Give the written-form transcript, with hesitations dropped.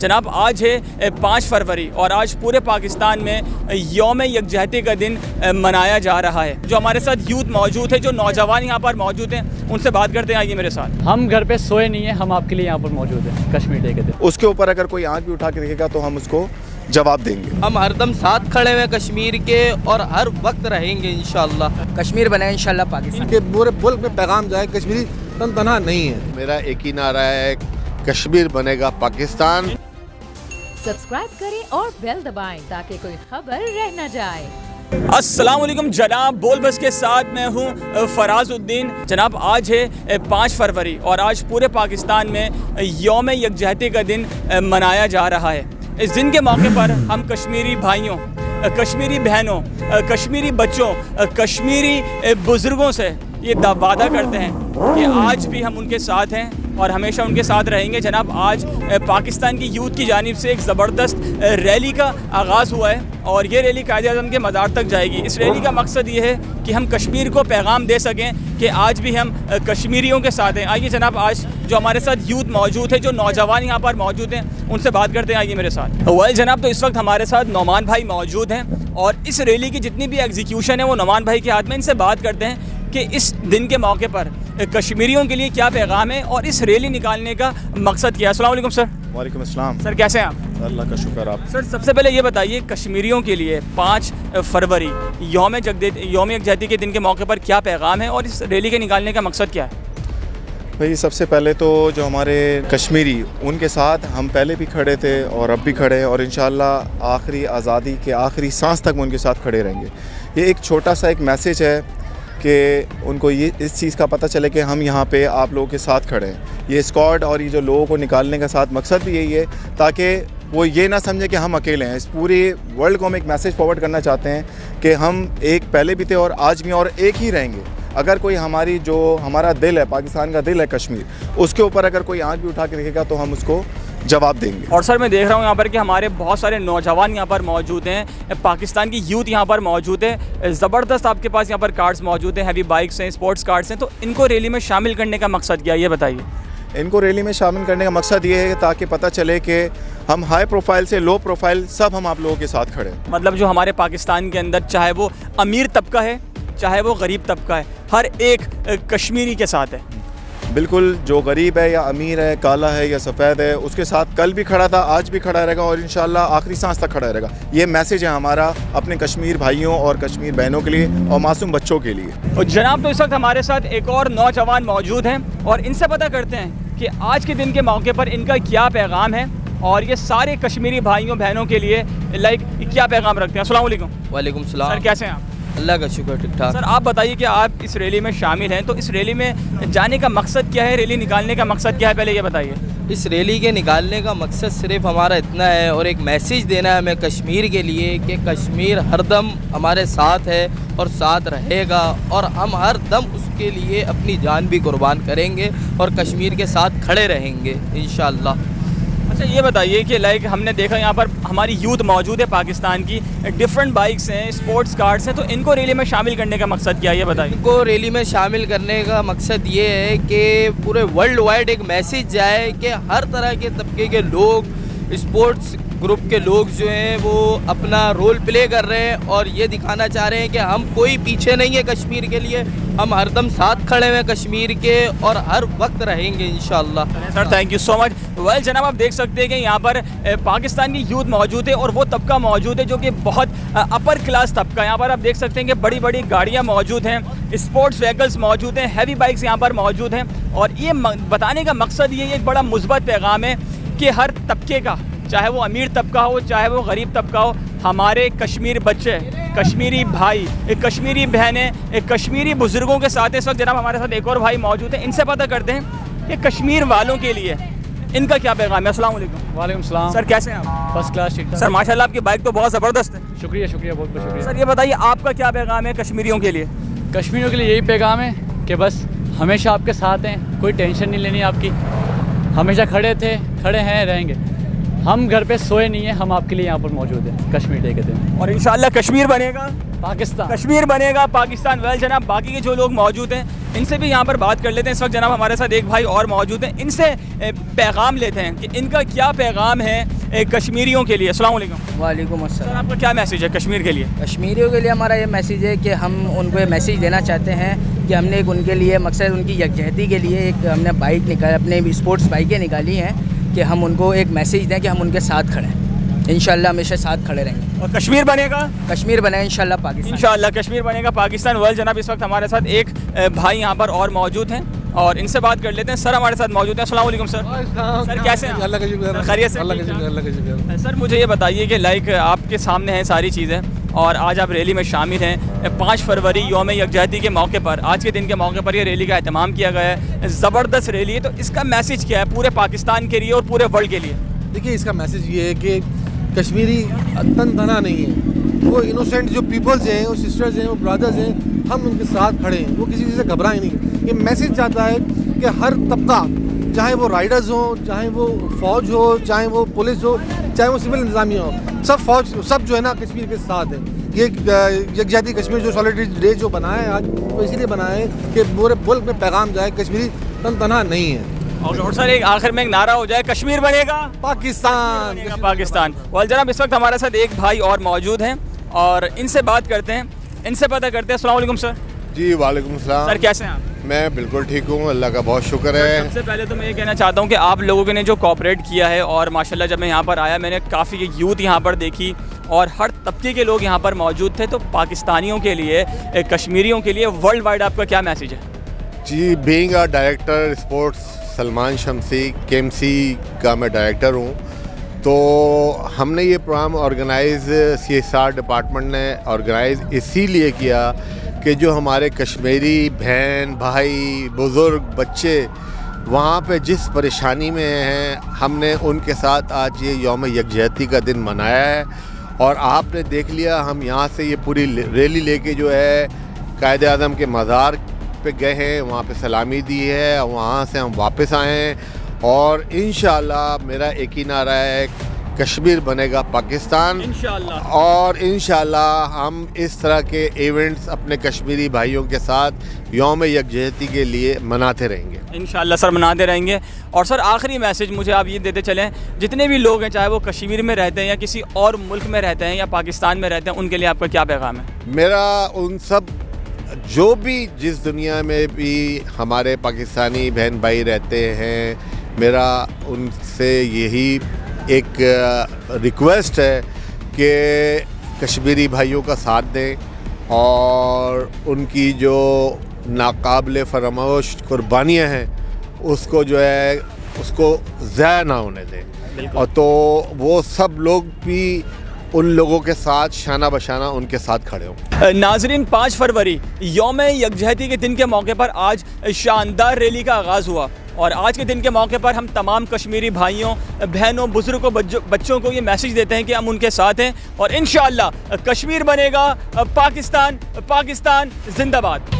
जनाब आज है 5 फरवरी और आज पूरे पाकिस्तान में यौम यकजहती का दिन मनाया जा रहा है। जो हमारे साथ यूथ मौजूद है, जो नौजवान यहाँ पर मौजूद हैं, उनसे बात करते हैं। आइए मेरे साथ। हम घर पे सोए नहीं हैं, हम आपके लिए यहाँ पर मौजूद हैं कश्मीर डे के दिन। उसके ऊपर अगर कोई आँख भी उठा के देखेगा तो हम उसको जवाब देंगे। हम हरदम साथ खड़े हुए कश्मीर के और हर वक्त रहेंगे इंशाल्लाह। कश्मीर बनाए इंशाल्लाह पाकिस्तान के, पूरे मुल्क में पैगाम जाए कश्मीरी तनतना नहीं है। मेरा एक ही नारा है, कश्मीर बनेगा पाकिस्तान। सब्सक्राइब करें और बेल दबाएं ताकि कोई खबर रह न जाए। अस्सलाम वालेकुम जनाब, बोलबस के साथ मैं हूँ फराजुद्दीन। जनाब आज है 5 फरवरी और आज पूरे पाकिस्तान में यौम यकजहती का दिन मनाया जा रहा है। इस दिन के मौके पर हम कश्मीरी भाइयों, कश्मीरी बहनों, कश्मीरी बच्चों, कश्मीरी बुज़ुर्गों से ये वादा करते हैं कि आज भी हम उनके साथ हैं और हमेशा उनके साथ रहेंगे। जनाब आज पाकिस्तान की यूथ की जानिब से एक ज़बरदस्त रैली का आगाज़ हुआ है और ये रैली कायद आज़म के मज़ार तक जाएगी। इस रैली का मकसद ये है कि हम कश्मीर को पैगाम दे सकें कि आज भी हम कश्मीरियों के साथ हैं। आइए जनाब आज जो हमारे साथ यूथ मौजूद है, जो नौजवान यहाँ पर मौजूद हैं, उनसे बात करते हैं। आइए मेरे साथ। वही जनाब, तो इस वक्त हमारे साथ नौमान भाई मौजूद हैं और इस रैली की जितनी भी एग्जीक्यूशन है वो नौमान भाई के हाथ में। इनसे बात करते हैं कि इस दिन के मौके पर कश्मीरियों के लिए क्या पैगाम है और इस रैली निकालने का मकसद क्या है। अस्सलाम वालेकुम सर। वालेकुम अस्सलाम। सर कैसे हैं आप? अल्लाह का शुक्र। आप सर सबसे पहले ये बताइए, कश्मीरियों के लिए 5 फरवरी यौम यकजहती के दिन के मौके पर क्या पैगाम है और इस रैली के निकालने का मकसद क्या है? भाई सबसे पहले तो जो हमारे कश्मीरी, उनके साथ हम पहले भी खड़े थे और अब भी खड़े हैं और इंशाल्लाह आखिरी आज़ादी के आखिरी सांस तक उनके साथ खड़े रहेंगे। ये एक छोटा सा एक मैसेज है कि उनको ये इस चीज़ का पता चले कि हम यहाँ पे आप लोगों के साथ खड़े हैं। ये स्क्वाड और ये जो लोगों को निकालने का साथ मकसद भी यही है ताकि वो ये ना समझे कि हम अकेले हैं। इस पूरे वर्ल्ड को हम एक मैसेज फॉरवर्ड करना चाहते हैं कि हम एक पहले भी थे और आज भी और एक ही रहेंगे। अगर कोई हमारी जो हमारा दिल है, पाकिस्तान का दिल है कश्मीर, उसके ऊपर अगर कोई आँख भी उठा के देखेगा तो हम उसको जवाब देंगे। और सर मैं देख रहा हूँ यहाँ पर कि हमारे बहुत सारे नौजवान यहाँ पर मौजूद हैं, पाकिस्तान की यूथ यहाँ पर मौजूद है। ज़बरदस्त आपके पास यहाँ पर कार्स मौजूद हैं, हैवी बाइक्स हैं, स्पोर्ट्स कार्स हैं, तो इनको रैली में शामिल करने का मकसद क्या है ये बताइए। इनको रैली में शामिल करने का मकसद ये है ताकि पता चले कि हम हाई प्रोफाइल से लो प्रोफाइल सब हम आप लोगों के साथ खड़े हैं। मतलब जो हमारे पाकिस्तान के अंदर चाहे वो अमीर तबका है चाहे वो गरीब तबका है, हर एक कश्मीरी के साथ है। बिल्कुल, जो गरीब है या अमीर है, काला है या सफ़ेद है, उसके साथ कल भी खड़ा था, आज भी खड़ा रहेगा और इंशाल्लाह आखिरी सांस तक खड़ा रहेगा। ये मैसेज है हमारा अपने कश्मीर भाइयों और कश्मीर बहनों के लिए और मासूम बच्चों के लिए। और जनाब तो इस वक्त हमारे साथ एक और नौजवान मौजूद हैं और इनसे पता करते हैं कि आज के दिन के मौके पर इनका क्या पैगाम है और ये सारे कश्मीरी भाइयों बहनों के लिए लाइक क्या पैगाम रखते हैं। अस्सलाम वालेकुम। वालेकुम सलाम। सर कैसे हैं आप? अल्लाह का शुक्र, ठीक ठाक। सर आप बताइए कि आप इस रैली में शामिल हैं, तो इस रैली में जाने का मकसद क्या है, रैली निकालने का मकसद क्या है, पहले ये बताइए। इस रैली के निकालने का मकसद सिर्फ हमारा इतना है और एक मैसेज देना है हमें कश्मीर के लिए कि कश्मीर हरदम हमारे साथ है और साथ रहेगा और हम हर दम उसके लिए अपनी जान भी कुर्बान करेंगे और कश्मीर के साथ खड़े रहेंगे इंशाल्लाह। अच्छा ये बताइए कि लाइक हमने देखा यहाँ पर हमारी यूथ मौजूद है पाकिस्तान की, डिफरेंट बाइक्स हैं, स्पोर्ट्स कार्स हैं, तो इनको रैली में शामिल करने का मकसद क्या है ये बताइए। इनको रैली में शामिल करने का मकसद ये है कि पूरे वर्ल्ड वाइड एक मैसेज जाए कि हर तरह के तबके के लोग, स्पोर्ट्स ग्रुप के लोग जो हैं वो अपना रोल प्ले कर रहे हैं और ये दिखाना चाह रहे हैं कि हम कोई पीछे नहीं है कश्मीर के लिए, हम हरदम साथ खड़े हैं कश्मीर के और हर वक्त रहेंगे इंशाल्लाह। Sir thank you so much. Well जनाब आप देख सकते हैं कि यहाँ पर पाकिस्तान की यूथ मौजूद है और वो तबका मौजूद है जो कि बहुत अपर क्लास तबका। यहाँ पर आप देख सकते हैं कि बड़ी बड़ी गाड़ियाँ मौजूद हैं, स्पोर्ट्स व्हीकल्स मौजूद हैं, हैवी बाइक्स यहाँ पर मौजूद हैं और ये बताने का मकसद ये एक बड़ा मुस्बत पैगाम है कि हर तबके का, चाहे वो अमीर तबका हो चाहे वो गरीब तबका हो, हमारे कश्मीर बच्चे, कश्मीरी भाई, कश्मीरी बहनें, कश्मीरी बुज़ुर्गों के साथ इस वक्त। जनाब हमारे साथ एक और भाई मौजूद हैं, इनसे पता करते हैं कि कश्मीर वालों के लिए इनका क्या पैगाम है। अस्सलाम वालेकुम। वालेकुम सलाम। सर कैसे हैं आप? फर्स्ट क्लास, ठीक ठाक। सर माशाल्लाह आपकी बाइक तो बहुत ज़बरदस्त है। शुक्रिया शुक्रिया, बहुत बहुत शुक्रिया। सर ये बताइए आपका क्या पैगाम है कश्मीरियों के लिए? कश्मीरियों के लिए यही पैगाम है कि बस हमेशा आपके साथ हैं, कोई टेंशन नहीं लेनी आपकी, हमेशा खड़े थे, खड़े हैं, रहेंगे। हम घर पे सोए नहीं हैं, हम आपके लिए यहाँ पर मौजूद हैं कश्मीर डे के दिन। और इंशाल्लाह कश्मीर बनेगा पाकिस्तान, कश्मीर बनेगा पाकिस्तान। वेल जनाब, बाकी के जो लोग मौजूद हैं इनसे भी यहाँ पर बात कर लेते हैं। इस वक्त जनाब हमारे साथ एक भाई और मौजूद हैं, इनसे पैगाम लेते हैं कि इनका क्या पैगाम है कश्मीरियों के लिए। अस्सलाम वालेकुम। वालेकुम अस्सलाम। आपका क्या मैसेज है कश्मीर के लिए? कश्मीरियों के लिए हमारा ये मैसेज है कि हम उनको ये मैसेज देना चाहते हैं कि हमने एक उनके लिए मकसद, उनकी यकजहती के लिए एक हमने बाइक निकाली, अपने स्पोर्ट्स बाइकें निकाली हैं कि हम उनको एक मैसेज दें कि हम उनके साथ खड़े हैं। इंशाल्लाह हमेशा साथ खड़े रहेंगे और कश्मीर बनेगा, कश्मीर बनेगा इंशाल्लाह पाकिस्तान, इंशाल्लाह कश्मीर बनेगा पाकिस्तान। वर्ल्ड जनाब इस वक्त हमारे साथ एक भाई यहाँ पर और मौजूद हैं और इनसे बात कर लेते हैं। सर हमारे साथ मौजूद हैं। अस्सलाम वालेकुम सर। सर कैसे हैं? अल्लाह का शुक्र, खैरियत से। अल्लाह का शुक्र। सर मुझे ये बताइए कि लाइक आपके सामने हैं सारी चीज़ें और आज आप रैली में शामिल हैं। 5 फरवरी योम यकजहती के मौके पर, आज के दिन के मौके पर ये रैली का एहतमाम किया गया है। ज़बरदस्त रैली है, तो इसका मैसेज क्या है पूरे पाकिस्तान के लिए और पूरे वर्ल्ड के लिए? देखिए इसका मैसेज ये है कि कश्मीरी तन तना नहीं है, वो इनोसेंट जो पीपल्स हैं, वो सिस्टर्स हैं, वो ब्रदर्स हैं, हम उनके साथ खड़े हैं, वो किसी चीज़ से घबराएं नहीं। ये मैसेज जाता है कि हर तबका, चाहे वो राइडर्स हो, चाहे वो फौज हो, चाहे वो पुलिस हो, चाहे वो सिविल इंतजामिया हो, सब फौज सब जो है ना कश्मीर के साथ है। ये यकजहती कश्मीर जो सॉलिडरी डे जो बनाया है आज, वो इसीलिए बनाया है कि पूरे मुल्क में पैगाम जाए कश्मीरी तनतना नहीं है। और सर एक आखिर में एक नारा हो जाए, कश्मीर बनेगा पाकिस्तान, बनेगा पाकिस्तान। और जनाब इस वक्त हमारे साथ एक भाई और मौजूद हैं और इनसे बात करते हैं, इनसे पता करते हैं। अस्सलाम वालेकुम सर। जी वालेकुम सलाम। सर कैसे हैं आप? मैं बिल्कुल ठीक हूँ, अल्लाह का बहुत शुक्र है। सबसे पहले तो मैं ये कहना चाहता हूँ कि आप लोगों ने जो कोऑपरेट किया है और माशाल्लाह जब मैं यहाँ पर आया मैंने काफ़ी यूथ यहाँ पर देखी और हर तबके के लोग यहाँ पर मौजूद थे। तो पाकिस्तानियों के लिए, कश्मीरियों के लिए वर्ल्ड वाइड आपका क्या मैसेज है? जी being a director sports Salman Shamsi KMC का मैं डायरेक्टर हूँ, तो हमने ये प्रोग्राम ऑर्गेनाइज़ CSR डिपार्टमेंट ने ऑर्गेनाइज़ इसीलिए किया कि जो हमारे कश्मीरी बहन भाई बुज़ुर्ग बच्चे वहाँ पे जिस परेशानी में हैं, हमने उनके साथ आज ये यौम यकजहती का दिन मनाया है। और आपने देख लिया हम यहाँ से ये पूरी रैली लेके जो है कायद आज़म के मज़ार पे गए हैं, वहाँ पे सलामी दी है, वहाँ से हम वापस आए हैं। और इंशाल्लाह मेरा एक ही नारा है, कश्मीर बनेगा पाकिस्तान इंशाल्लाह। और इंशाल्लाह हम इस तरह के इवेंट्स अपने कश्मीरी भाइयों के साथ यौम यकजहती के लिए मनाते रहेंगे इंशाल्लाह। सर मनाते रहेंगे। और सर आखिरी मैसेज मुझे आप ये देते चलें, जितने भी लोग हैं चाहे वो कश्मीर में रहते हैं या किसी और मुल्क में रहते हैं या पाकिस्तान में रहते हैं, उनके लिए आपका क्या पैगाम है? मेरा उन सब जो भी जिस दुनिया में भी हमारे पाकिस्तानी बहन भाई रहते हैं, मेरा उनसे यही एक रिक्वेस्ट है कि कश्मीरी भाइयों का साथ दें और उनकी जो नाकाबिले फरामोश कुर्बानियाँ हैं उसको जो है उसको ज़ाया ना होने दें। और तो वो सब लोग भी उन लोगों के साथ शाना बशाना उनके साथ खड़े हों। नाजरीन 5 फरवरी यौम यकजहती के दिन के मौके पर आज शानदार रैली का आगाज़ हुआ और आज के दिन के मौके पर हम तमाम कश्मीरी भाइयों बहनों बुज़ुर्गों बच्चों को ये मैसेज देते हैं कि हम उनके साथ हैं और इंशाल्लाह कश्मीर बनेगा पाकिस्तान, पाकिस्तान जिंदाबाद।